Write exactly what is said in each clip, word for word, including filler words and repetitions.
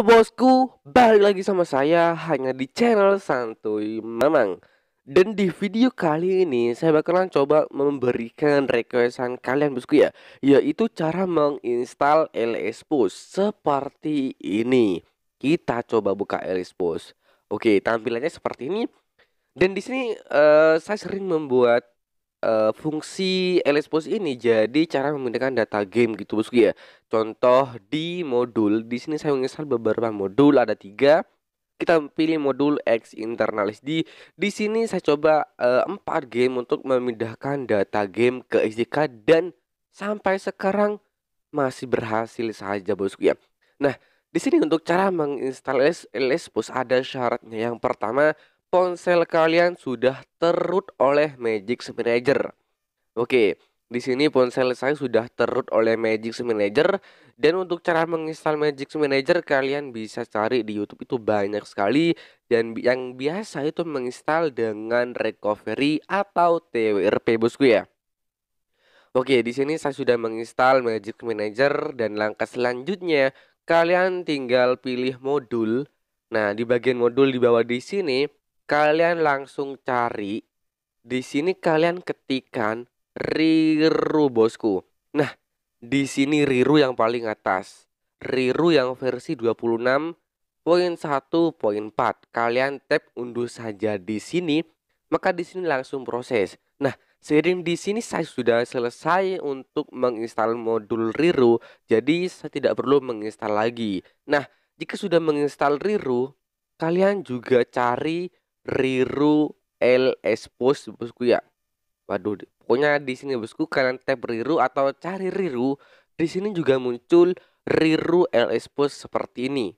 Halo bosku, balik lagi sama saya hanya di channel Santuy Mamang. Dan di video kali ini saya bakalan coba memberikan requestan kalian bosku ya, yaitu cara menginstal LSPosed seperti ini. Kita coba buka LSPosed. Oke, tampilannya seperti ini. Dan di sini uh, saya sering membuat Uh, fungsi LSPosed ini jadi cara memindahkan data game gitu bosku ya. Contoh di modul, di sini saya menginstal beberapa modul, ada tiga. Kita pilih modul XinternalSD. Di sini saya coba uh, empat game untuk memindahkan data game ke SdCard dan sampai sekarang masih berhasil saja bosku ya. Nah, di sini untuk cara menginstal LSPosed ada syaratnya. Yang pertama, ponsel kalian sudah terroot oleh Magisk Manager. Oke, di sini ponsel saya sudah terroot oleh Magisk Manager. Dan untuk cara menginstal Magisk Manager kalian bisa cari di YouTube, itu banyak sekali. Dan yang biasa itu menginstal dengan recovery atau T W R P bosku ya. Oke, di sini saya sudah menginstal Magisk Manager dan langkah selanjutnya kalian tinggal pilih modul. Nah, di bagian modul di bawah di sini kalian langsung cari, di sini kalian ketikan Riru bosku. Nah, di sini Riru yang paling atas, Riru yang versi dua puluh enam titik satu titik empat. Kalian tap unduh saja di sini, maka di sini langsung proses. Nah, seiring di sini saya sudah selesai untuk menginstal modul Riru, jadi saya tidak perlu menginstal lagi. Nah, jika sudah menginstal Riru, kalian juga cari Riru LSPosed bosku ya. Waduh, pokoknya di sini bosku kalian tap Riru atau cari Riru. Di sini juga muncul Riru LSPosed seperti ini.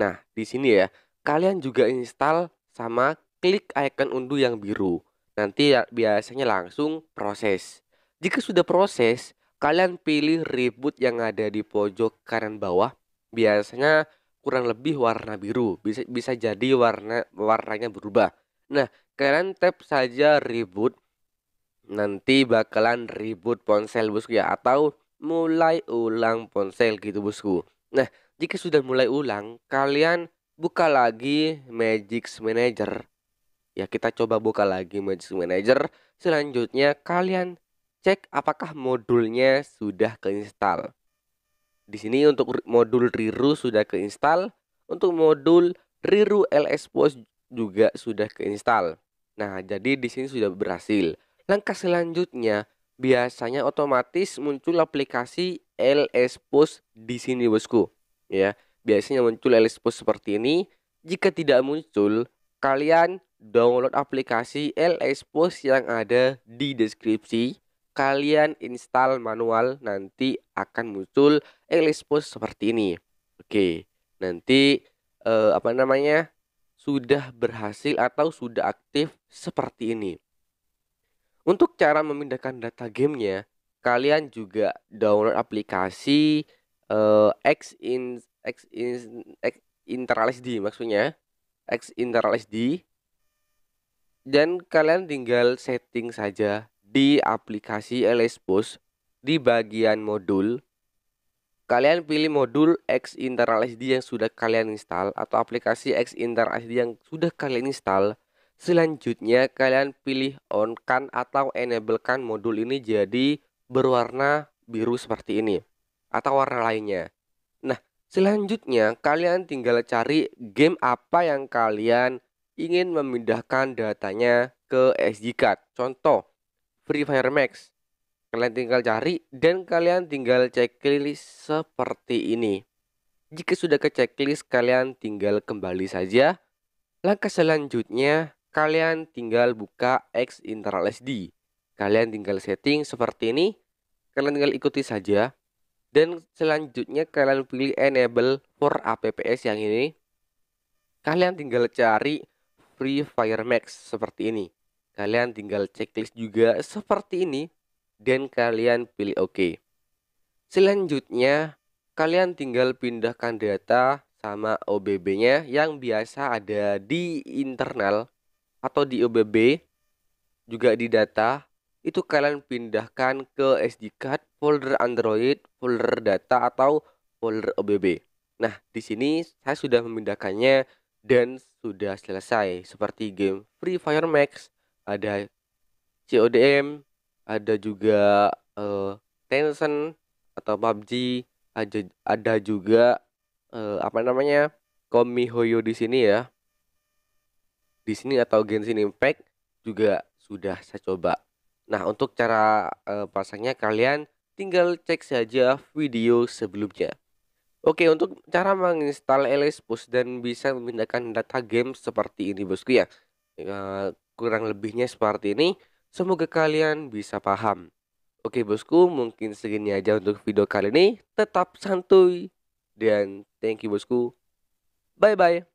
Nah, di sini ya kalian juga install sama klik icon unduh yang biru. Nanti ya, biasanya langsung proses. Jika sudah proses, kalian pilih reboot yang ada di pojok kanan bawah. Biasanya kurang lebih warna biru, bisa bisa jadi warna warnanya berubah. Nah, kalian tap saja reboot, nanti bakalan reboot ponsel bosku ya, atau mulai ulang ponsel gitu bosku. Nah, jika sudah mulai ulang, kalian buka lagi Magisk Manager ya. Kita coba buka lagi Magisk Manager. Selanjutnya kalian cek apakah modulnya sudah keinstal. Di sini untuk modul Riru sudah keinstal, untuk modul Riru LSPosed juga sudah keinstal. Nah, jadi di sini sudah berhasil. Langkah selanjutnya biasanya otomatis muncul aplikasi LSPosed di sini bosku. Ya, biasanya muncul LSPosed seperti ini. Jika tidak muncul, kalian download aplikasi LSPosed yang ada di deskripsi. Kalian install manual, nanti akan muncul LSPosed seperti ini. Oke, nanti eh, apa namanya sudah berhasil atau sudah aktif seperti ini. Untuk cara memindahkan data gamenya, kalian juga download aplikasi eh, Xin XinternalSD maksudnya XinternalSD, dan kalian tinggal setting saja di aplikasi LSPosed. Di bagian modul, kalian pilih modul XinternalSD yang sudah kalian install atau aplikasi XinternalSD yang sudah kalian install. Selanjutnya kalian pilih on-kan atau enable-kan modul ini jadi berwarna biru seperti ini atau warna lainnya. Nah, selanjutnya kalian tinggal cari game apa yang kalian ingin memindahkan datanya ke SdCard. Contoh Free Fire Max, kalian tinggal cari dan kalian tinggal checklist seperti ini. Jika sudah ke checklist, kalian tinggal kembali saja. Langkah selanjutnya kalian tinggal buka XinternalSD. Kalian tinggal setting seperti ini, kalian tinggal ikuti saja. Dan selanjutnya kalian pilih enable for apps yang ini. Kalian tinggal cari Free Fire Max seperti ini. Kalian tinggal checklist juga seperti ini dan kalian pilih oke. Selanjutnya kalian tinggal pindahkan data sama O B B-nya yang biasa ada di internal atau di O B B juga di data. Itu kalian pindahkan ke SdCard folder Android, folder data atau folder O B B. Nah, di sini saya sudah memindahkannya dan sudah selesai. Seperti game Free Fire Max, ada C O D M, ada juga uh, Tencent atau P U B G, ada ada juga uh, apa namanya? Komihoyo di sini ya. Di sini atau Genshin Impact juga sudah saya coba. Nah, untuk cara uh, pasangnya kalian tinggal cek saja video sebelumnya. Oke, untuk cara menginstal LSPosed dan bisa memindahkan data game seperti ini bosku ya, e, kurang lebihnya seperti ini. Semoga kalian bisa paham. Oke bosku, mungkin segini aja untuk video kali ini. Tetap santuy dan thank you bosku. Bye bye.